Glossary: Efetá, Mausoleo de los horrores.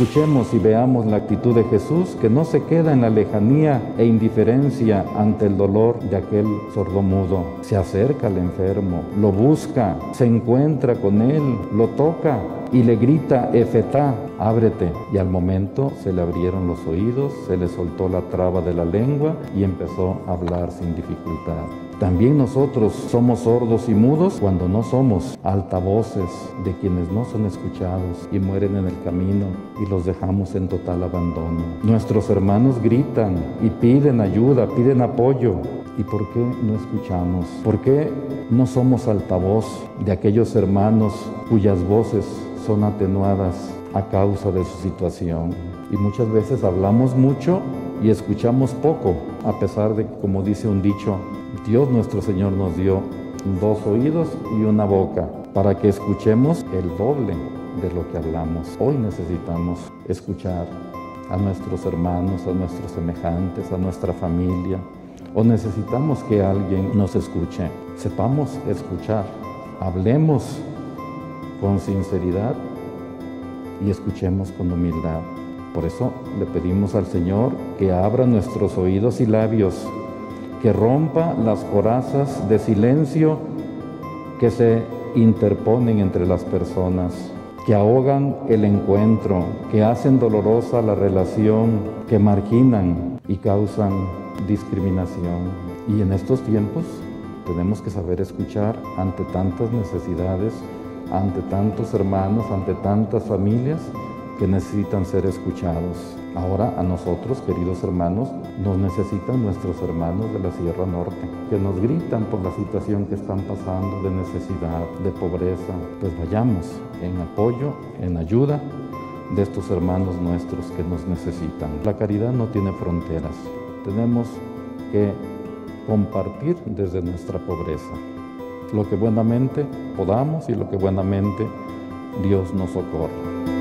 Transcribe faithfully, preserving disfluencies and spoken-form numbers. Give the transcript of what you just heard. Escuchemos y veamos la actitud de Jesús, que no se queda en la lejanía e indiferencia ante el dolor de aquel sordomudo. Se acerca al enfermo, lo busca, se encuentra con él, lo toca y le grita: Efetá, ábrete. Y al momento se le abrieron los oídos, se le soltó la traba de la lengua y empezó a hablar sin dificultad. También nosotros somos sordos y mudos cuando no somos altavoces de quienes no son escuchados y mueren en el camino y los dejamos en total abandono. Nuestros hermanos gritan y piden ayuda, piden apoyo. ¿Y por qué no escuchamos? ¿Por qué no somos altavoz de aquellos hermanos cuyas voces son atenuadas a causa de su situación? Y muchas veces hablamos mucho y escuchamos poco, a pesar de que, como dice un dicho, Dios nuestro Señor nos dio dos oídos y una boca para que escuchemos el doble de lo que hablamos. Hoy necesitamos escuchar a nuestros hermanos, a nuestros semejantes, a nuestra familia, o necesitamos que alguien nos escuche. Sepamos escuchar, hablemos con sinceridad y escuchemos con humildad. Por eso le pedimos al Señor que abra nuestros oídos y labios, que rompa las corazas de silencio que se interponen entre las personas, que ahogan el encuentro, que hacen dolorosa la relación, que marginan y causan discriminación. Y en estos tiempos tenemos que saber escuchar ante tantas necesidades, ante tantos hermanos, ante tantas familias que necesitan ser escuchados. Ahora a nosotros, queridos hermanos, nos necesitan nuestros hermanos de la Sierra Norte, que nos gritan por la situación que están pasando de necesidad, de pobreza. Pues vayamos en apoyo, en ayuda de estos hermanos nuestros que nos necesitan. La caridad no tiene fronteras. Tenemos que compartir desde nuestra pobreza lo que buenamente podamos y lo que buenamente Dios nos socorra.